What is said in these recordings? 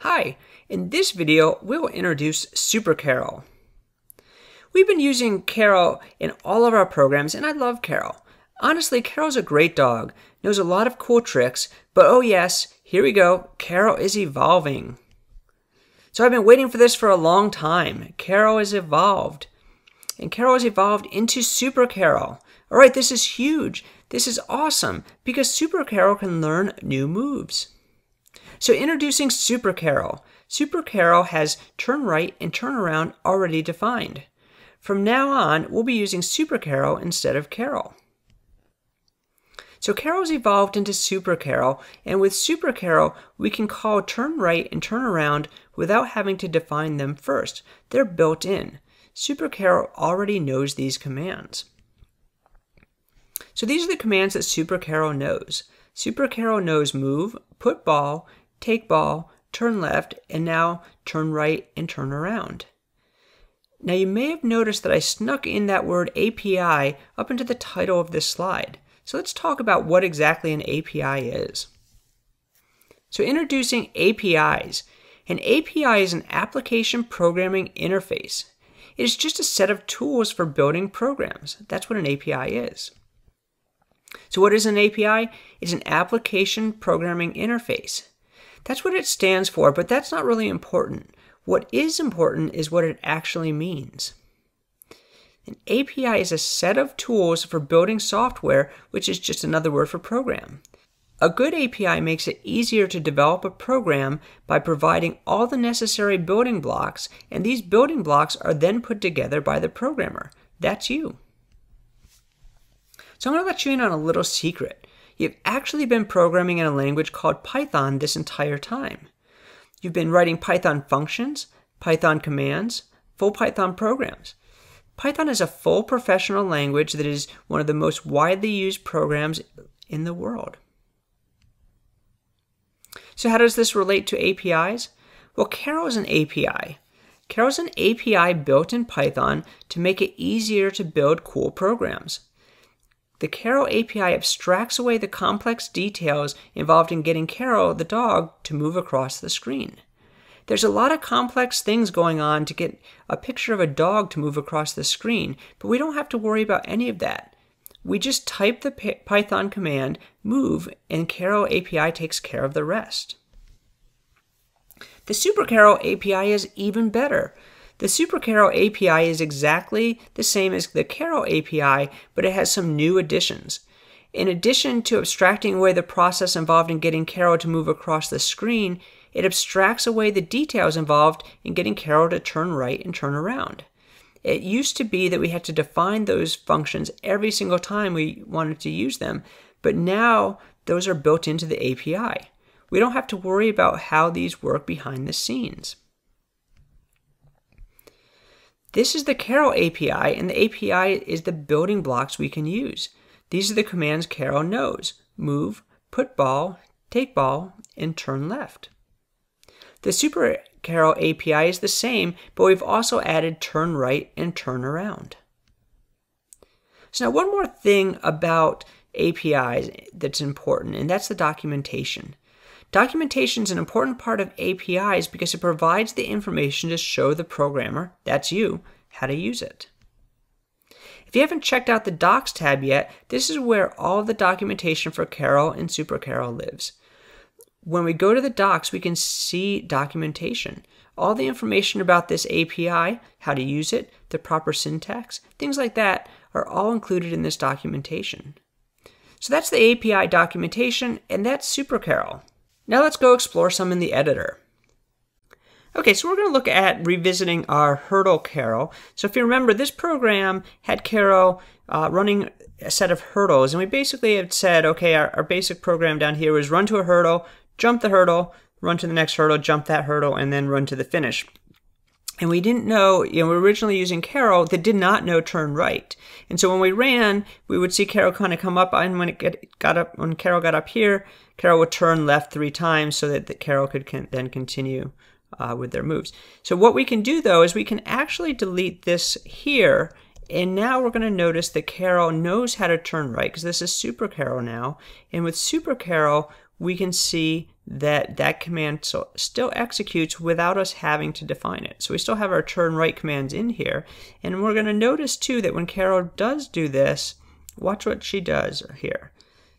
Hi, in this video, we will introduce SuperKarel. We've been using Karel in all of our programs, and I love Karel. Honestly, Karel's a great dog, knows a lot of cool tricks, but oh yes, here we go, Karel is evolving. So I've been waiting for this for a long time. Karel is evolved, and Karel has evolved into SuperKarel. All right, this is huge. This is awesome, because SuperKarel can learn new moves. So introducing SuperKarel. SuperKarel has turn right and turn around already defined. From now on, we'll be using SuperKarel instead of Karel. So Karel's evolved into SuperKarel, and with SuperKarel, we can call turn right and turn around without having to define them first. They're built in. SuperKarel already knows these commands. So these are the commands that SuperKarel knows. SuperKarel knows move, put ball, take ball, turn left, and now turn right and turn around. Now you may have noticed that I snuck in that word API up into the title of this slide. So let's talk about what exactly an API is. So introducing APIs. An API is an application programming interface. It is just a set of tools for building programs. That's what an API is. So what is an API? It's an application programming interface. That's what it stands for, but that's not really important. What is important is what it actually means. An API is a set of tools for building software, which is just another word for program. A good API makes it easier to develop a program by providing all the necessary building blocks, and these building blocks are then put together by the programmer. That's you. So I'm going to let you in on a little secret. You've actually been programming in a language called Python this entire time. You've been writing Python functions, Python commands, full Python programs. Python is a full professional language that is one of the most widely used programs in the world. So how does this relate to APIs? Well, Karel is an API. Karel is an API built in Python to make it easier to build cool programs. The Karel API abstracts away the complex details involved in getting Karel, the dog, to move across the screen. There's a lot of complex things going on to get a picture of a dog to move across the screen, but we don't have to worry about any of that. We just type the Python command, move, and Karel API takes care of the rest. The SuperKarel API is even better. The SuperKarel API is exactly the same as the Karel API, but it has some new additions. In addition to abstracting away the process involved in getting Karel to move across the screen, it abstracts away the details involved in getting Karel to turn right and turn around. It used to be that we had to define those functions every single time we wanted to use them, but now those are built into the API. We don't have to worry about how these work behind the scenes. This is the Karel API, and the API is the building blocks we can use. These are the commands Karel knows: move, put ball, take ball, and turn left. The SuperKarel API is the same, but we've also added turn right and turn around. So now one more thing about APIs that's important, and that's the documentation. Documentation is an important part of APIs because it provides the information to show the programmer, that's you, how to use it. If you haven't checked out the Docs tab yet, this is where all the documentation for Karel and SuperKarel lives. When we go to the Docs, we can see documentation. All the information about this API, how to use it, the proper syntax, things like that are all included in this documentation. So that's the API documentation, and that's SuperKarel. Now let's go explore some in the editor. Okay, so we're going to look at revisiting our hurdle Karel. So if you remember, this program had Karel running a set of hurdles, and we basically had said, okay, our basic program down here was run to a hurdle, jump the hurdle, run to the next hurdle, jump that hurdle, and then run to the finish. And we didn't know, you know, we were originally using Karel that did not know turn right. And so when we ran, we would see Karel kind of come up, and when when Karel got up here, Karel would turn left 3 times so that Karel could then continue with their moves. So what we can do though is we can actually delete this here, and now we're going to notice that Karel knows how to turn right because this is SuperKarel now, and with SuperKarel we can see that command still executes without us having to define it. So we still have our turn right commands in here. And we're going to notice too that when Karel does do this, watch what she does here.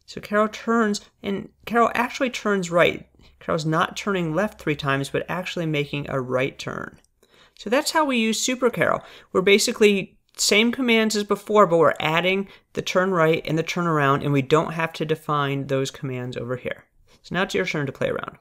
So Karel turns, and Karel actually turns right. Karel's not turning left 3 times, but actually making a right turn. So that's how we use SuperKarel. We're basically same commands as before, but we're adding the turn right and the turn around, and we don't have to define those commands over here. So now it's your turn to play around.